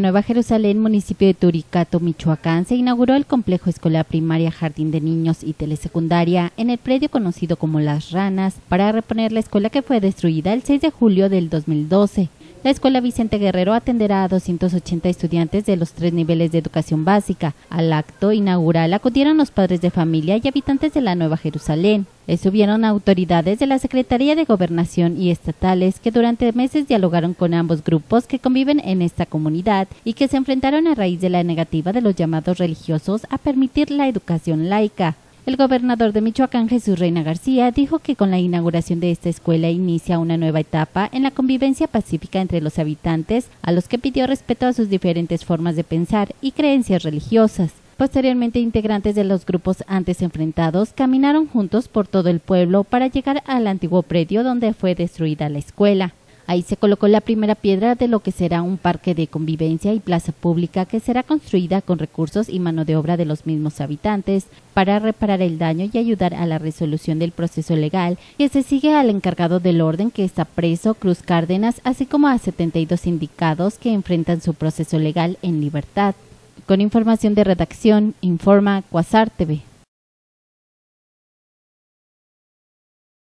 la Nueva Jerusalén, municipio de Turicato, Michoacán, se inauguró el complejo escolar primaria, jardín de niños y telesecundaria en el predio conocido como Las Ranas, para reponer la escuela que fue destruida el 6 de julio del 2012. La escuela Vicente Guerrero atenderá a 280 estudiantes de los 3 niveles de educación básica. Al acto inaugural acudieron los padres de familia y habitantes de la Nueva Jerusalén. Estuvieron autoridades de la Secretaría de Gobernación y estatales que durante meses dialogaron con ambos grupos que conviven en esta comunidad y que se enfrentaron a raíz de la negativa de los llamados religiosos a permitir la educación laica. El gobernador de Michoacán, Jesús Reyna García, dijo que con la inauguración de esta escuela inicia una nueva etapa en la convivencia pacífica entre los habitantes, a los que pidió respeto a sus diferentes formas de pensar y creencias religiosas. Posteriormente, integrantes de los grupos antes enfrentados caminaron juntos por todo el pueblo para llegar al antiguo predio donde fue destruida la escuela. Ahí se colocó la primera piedra de lo que será un parque de convivencia y plaza pública que será construida con recursos y mano de obra de los mismos habitantes para reparar el daño y ayudar a la resolución del proceso legal que se sigue al encargado del orden que está preso, Cruz Cárdenas, así como a 72 sindicados que enfrentan su proceso legal en libertad. Con información de redacción, informa Cuasar TV.